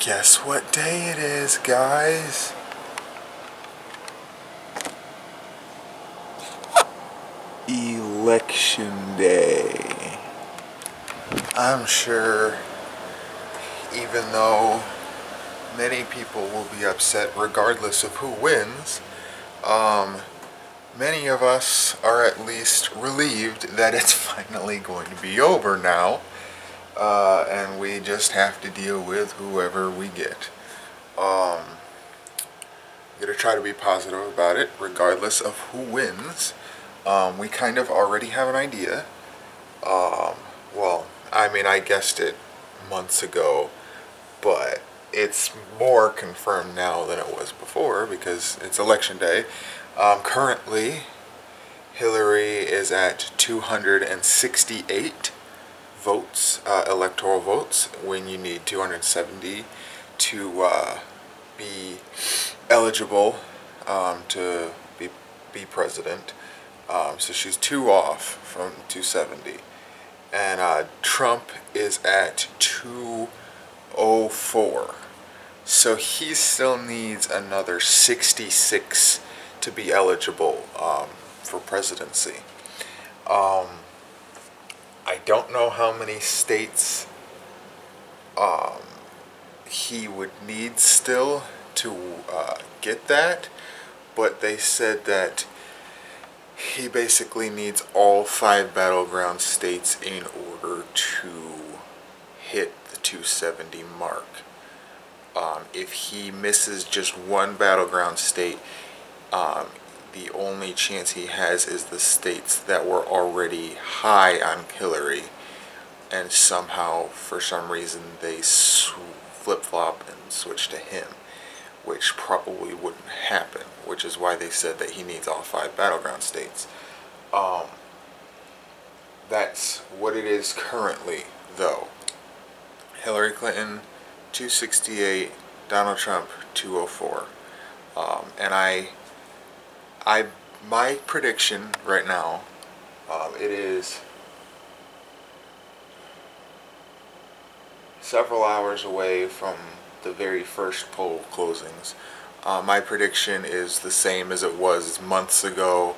Guess what day it is, guys? Election Day. I'm sure even though many people will be upset regardless of who wins, many of us are at least relieved that it's finally going to be over now, and we just have to deal with whoever we get. I'm going to try to be positive about it regardless of who wins. We kind of already have an idea. Well, I mean, I guessed it months ago, but it's more confirmed now than it was before because it's election day. Currently, Hillary is at 268 votes, electoral votes, when you need 270 to be eligible to be president. So she's 2 off from 270. And Trump is at 204. So he still needs another 66 to be eligible for presidency. I don't know how many states he would need still to get that, but they said that he basically needs all 5 battleground states in order to hit the 270 mark. If he misses just one battleground state, the only chance he has is the states that were already high on Hillary, and somehow, for some reason, they flip-flop and switch to him, which probably wouldn't happen, which is why they said that he needs all 5 battleground states. That's what it is currently, though. Hillary Clinton, 268, Donald Trump, 204. And my prediction right now, it is several hours away from the very first poll closings. My prediction is the same as it was months ago.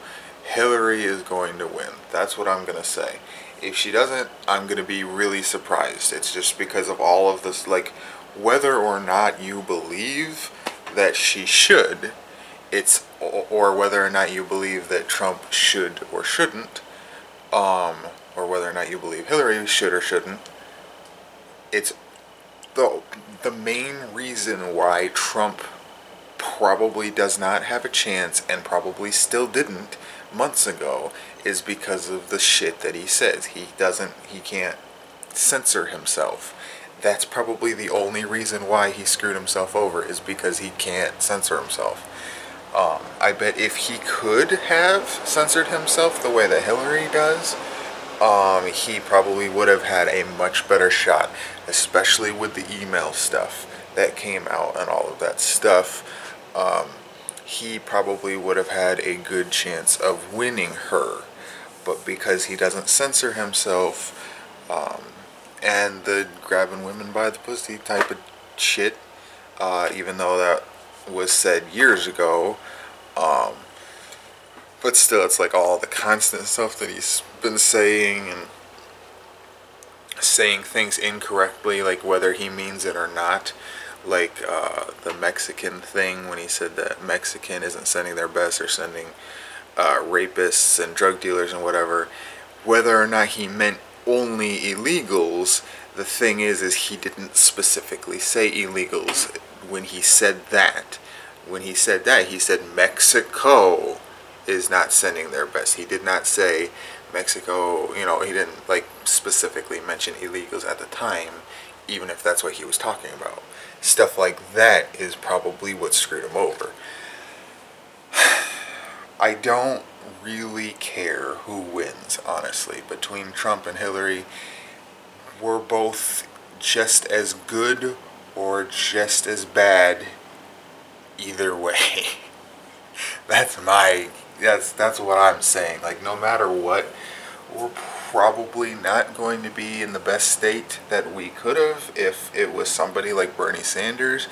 Hillary is going to win. That's what I'm going to say. If she doesn't, I'm going to be really surprised. It's just because of all of this, like, whether or not you believe that she should, it's, or whether or not you believe that Trump should or shouldn't, or whether or not you believe Hillary should or shouldn't, it's the main reason why Trump probably does not have a chance and probably still didn't months ago is because of the shit that he says. He can't censor himself. That's probably the only reason why he screwed himself over, is because he can't censor himself. I bet if he could have censored himself the way that Hillary does, he probably would have had a much better shot, especially with the email stuff that came out and all of that stuff. He probably would have had a good chance of winning her, but because he doesn't censor himself, and the grabbing women by the pussy type of shit, even though that was said years ago, but still, it's like all the constant stuff that he's been saying and saying things incorrectly, like whether he means it or not. Like the Mexican thing, when he said that Mexican isn't sending their best, or sending rapists and drug dealers and whatever. Whether or not he meant only illegals, the thing is he didn't specifically say illegals when he said that. When he said that, he said Mexico is not sending their best. He did not say Mexico, you know, he didn't like specifically mention illegals at the time, even if that's what he was talking about. Stuff like that is probably what screwed him over. I don't really care who wins, honestly. Between Trump and Hillary, we're both just as good or just as bad either way. That's what I'm saying. Like, no matter what, we're probably not going to be in the best state that we could have if it was somebody like Bernie Sanders.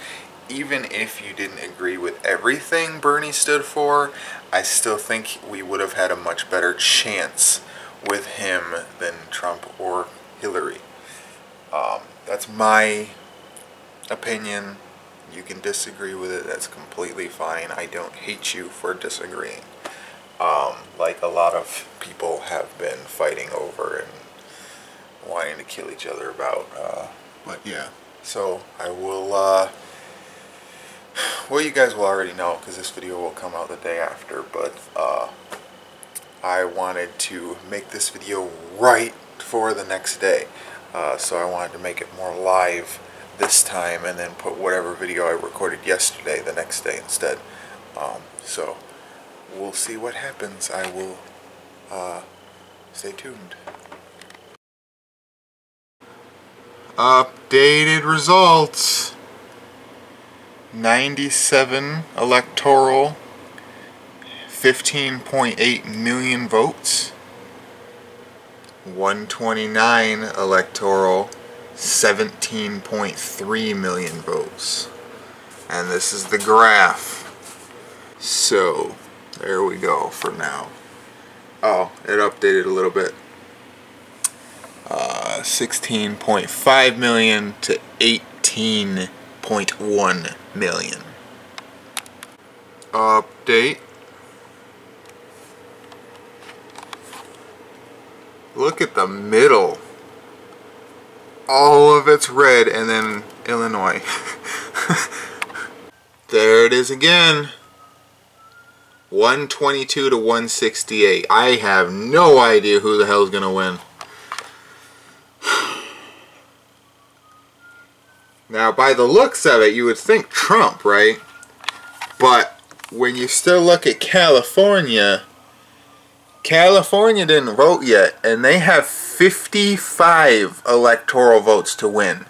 Even if you didn't agree with everything Bernie stood for, I still think we would have had a much better chance with him than Trump or Hillary. That's my opinion. You can disagree with it. That's completely fine. I don't hate you for disagreeing. Like a lot of people have been fighting over and wanting to kill each other about. But yeah, so I will... well, you guys will already know because this video will come out the day after, but I wanted to make this video right for the next day. So I wanted to make it more live this time and then put whatever video I recorded yesterday the next day instead. So we'll see what happens. I will stay tuned. Updated results. 97 electoral, 15.8 million votes. 129 electoral, 17.3 million votes. And this is the graph. So, there we go for now. Oh, it updated a little bit. 16.5 million to 18.1 million. Update. Look at the middle. All of it's red and then Illinois. There it is again. 122 to 168. I have no idea who the hell's gonna win. Now, by the looks of it, you would think Trump, right? But when you still look at California, California didn't vote yet, and they have 55 electoral votes to win.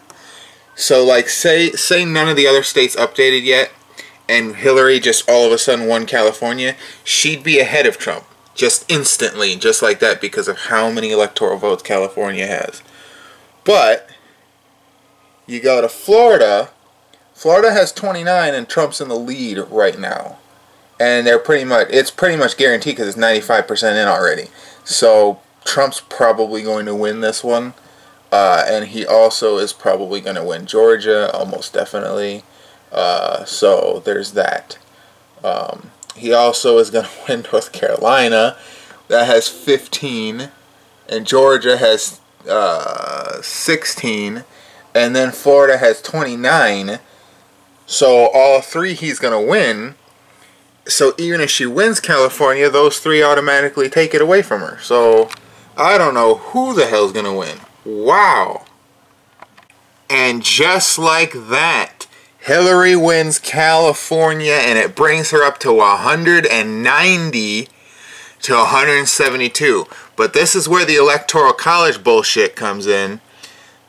So, like, say none of the other states updated yet, and Hillary just all of a sudden won California, she'd be ahead of Trump, just instantly, just like that, because of how many electoral votes California has. But... you go to Florida. Florida has 29 and Trump's in the lead right now. And they're it's pretty much guaranteed because it's 95% in already. So Trump's probably going to win this one. And he also is probably going to win Georgia, almost definitely. So there's that. He also is going to win North Carolina. That has 15. And Georgia has 16. And then Florida has 29, so all three he's going to win. So even if she wins California, those three automatically take it away from her. So I don't know who the hell's going to win. Wow. And just like that, Hillary wins California, and it brings her up to 190 to 172. But this is where the Electoral College bullshit comes in.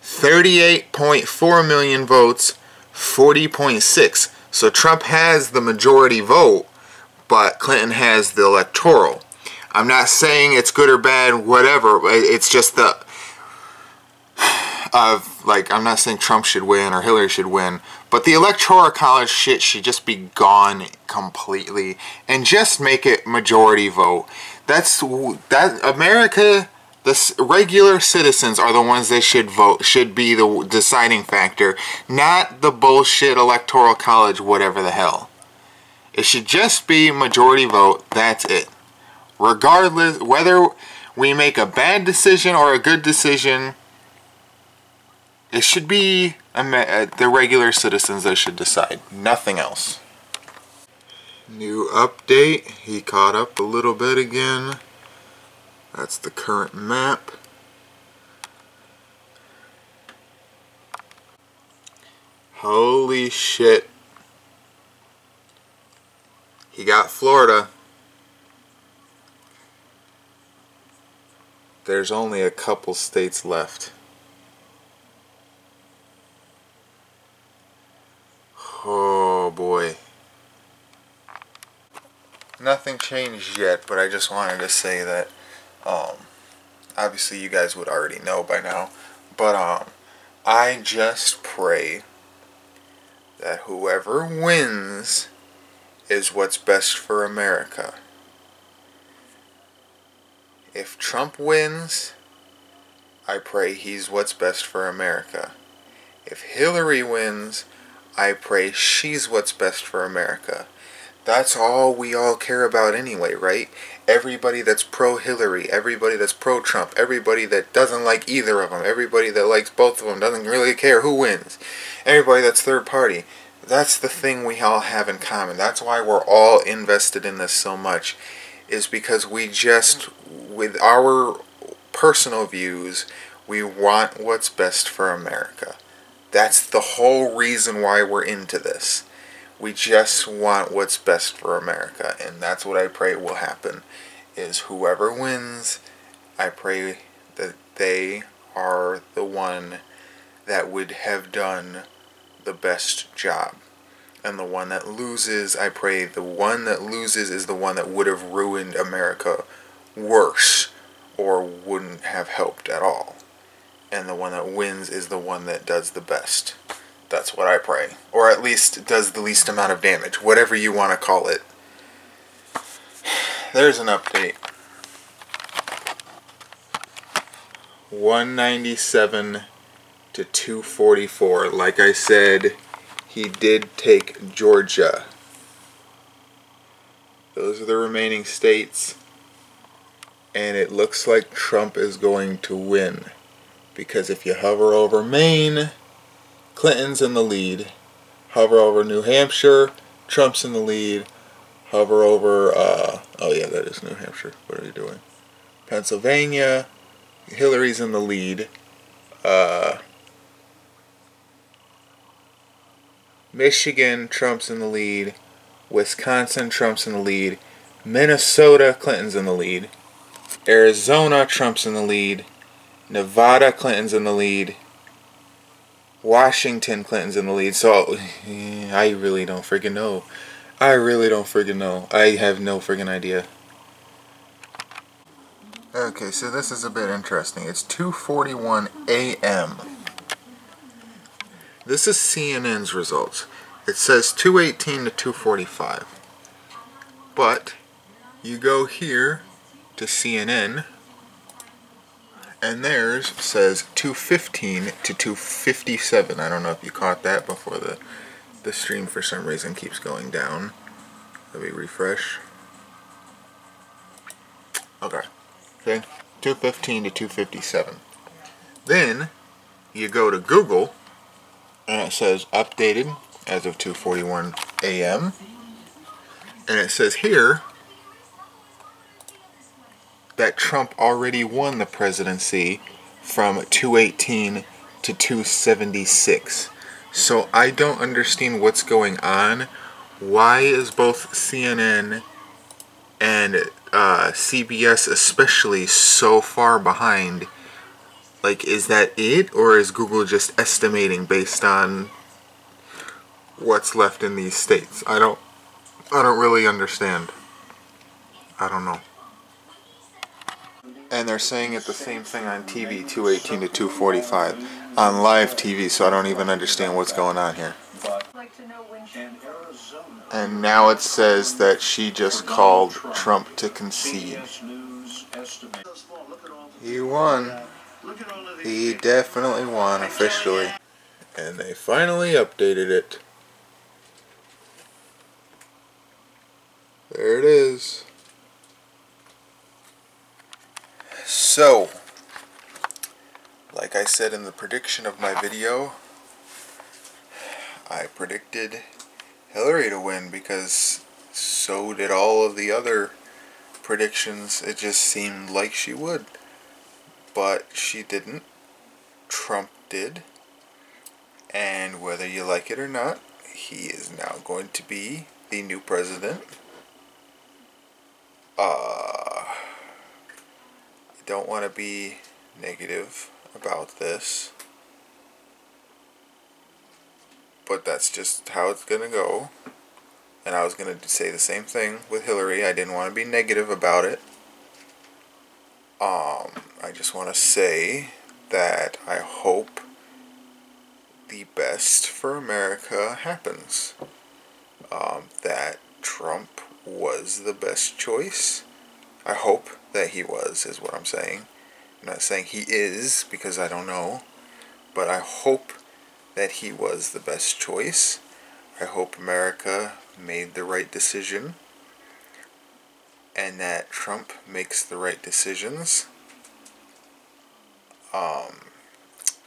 38.4 million votes, 40.6. So Trump has the majority vote, but Clinton has the electoral. I'm not saying it's good or bad, whatever. It's just the... like, I'm not saying Trump should win or Hillary should win, but the Electoral College shit should just be gone completely and just make it majority vote. That America... the regular citizens are the ones that should vote, should be the deciding factor, not the bullshit Electoral College, whatever the hell. It should just be majority vote, that's it. Regardless, whether we make a bad decision or a good decision, it should be the regular citizens that should decide, nothing else. New update, he caught up a little bit again. That's the current map. Holy shit. He got Florida. There's only a couple states left. Oh boy. Nothing changed yet, but I just wanted to say that obviously you guys would already know by now, but I just pray that whoever wins is what's best for America. If Trump wins, I pray he's what's best for America. If Hillary wins, I pray she's what's best for America. That's all we all care about anyway, right? Everybody that's pro-Hillary, everybody that's pro-Trump, everybody that doesn't like either of them, everybody that likes both of them doesn't really care who wins, everybody that's third party. That's the thing we all have in common. That's why we're all invested in this so much, is because we just, with our personal views, we want what's best for America. That's the whole reason why we're into this. We just want what's best for America, and that's what I pray will happen, is whoever wins, I pray that they are the one that would have done the best job. And the one that loses, I pray the one that loses is the one that would have ruined America worse or wouldn't have helped at all. And the one that wins is the one that does the best. That's what I pray. Or at least does the least amount of damage. Whatever you want to call it. There's an update. 197 to 244. Like I said, he did take Georgia. Those are the remaining states. And it looks like Trump is going to win. Because if you hover over Maine, Clinton's in the lead. Hover over New Hampshire, Trump's in the lead. Hover over, oh yeah, that is New Hampshire. What are you doing? Pennsylvania, Hillary's in the lead. Michigan, Trump's in the lead. Wisconsin, Trump's in the lead. Minnesota, Clinton's in the lead. Arizona, Trump's in the lead. Nevada, Clinton's in the lead. Washington, Clinton's in the lead. So, I really don't friggin' know. I really don't friggin' know. I have no friggin' idea. Okay, so this is a bit interesting. It's 2:41 a.m. This is CNN's results. It says 218 to 245. But, you go here to CNN, and theirs says 215 to 257. I don't know if you caught that before the stream for some reason keeps going down. Let me refresh. Okay. Okay. 215 to 257. Then you go to Google and it says updated as of 2:41 a.m. And it says here that Trump already won the presidency from 218 to 276. So I don't understand what's going on. Why is both CNN and CBS especially so far behind? Like, is that it? Or is Google just estimating based on what's left in these states? I don't really understand. I don't know. And they're saying it the same thing on TV, 218 to 245, on live TV, so I don't even understand what's going on here. And now it says that she just called Trump to concede. He won. He definitely won, officially. And they finally updated it. There it is. So, like I said in the prediction of my video, I predicted Hillary to win because so did all of the other predictions. It just seemed like she would. But she didn't. Trump did. And whether you like it or not, he is now going to be the new president. Don't want to be negative about this, but that's just how it's gonna go. And I was gonna say the same thing with Hillary. I didn't want to be negative about it, I just want to say that I hope the best for America happens. That Trump was the best choice. I hope that he was, is what I'm saying. I'm not saying he is, because I don't know. But I hope that he was the best choice. I hope America made the right decision. And that Trump makes the right decisions.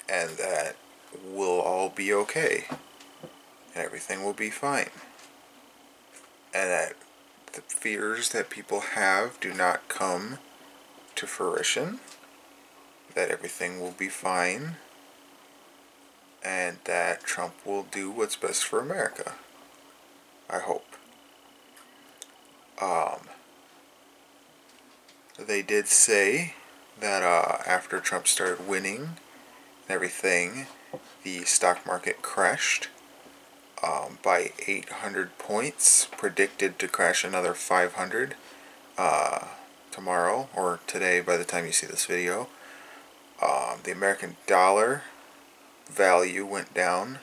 And that we'll all be okay. And everything will be fine. And that the fears that people have do not come to fruition. That everything will be fine. And that Trump will do what's best for America. I hope. They did say that after Trump started winning and everything, the stock market crashed by 800 points, predicted to crash another 500 tomorrow or today by the time you see this video. The American dollar value went down,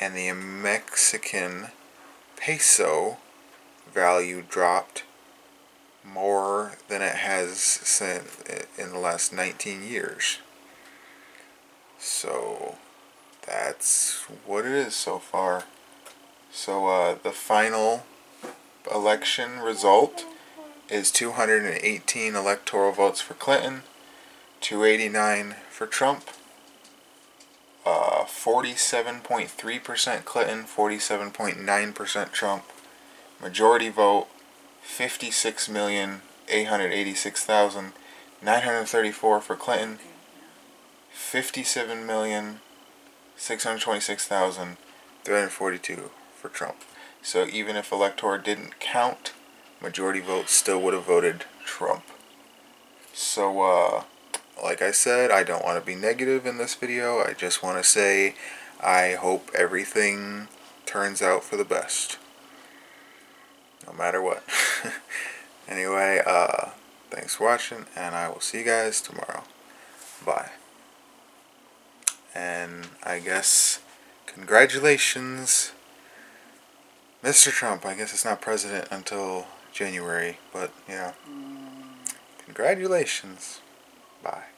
and the Mexican peso value dropped more than it has since in the last 19 years. So that's what it is so far. So the final election result is 218 electoral votes for Clinton, 289 for Trump, 47.3% Clinton, 47.9% Trump, majority vote 56,886,934 for Clinton, 57,626,342 for Trump. So even if elector didn't count, majority votes still would have voted Trump. So like I said, I don't want to be negative in this video. I just want to say I hope everything turns out for the best. No matter what. Anyway, thanks for watching, and I will see you guys tomorrow. Bye. And I guess, congratulations, Mr. Trump. I guess it's not president until January, but, you know, congratulations. Bye.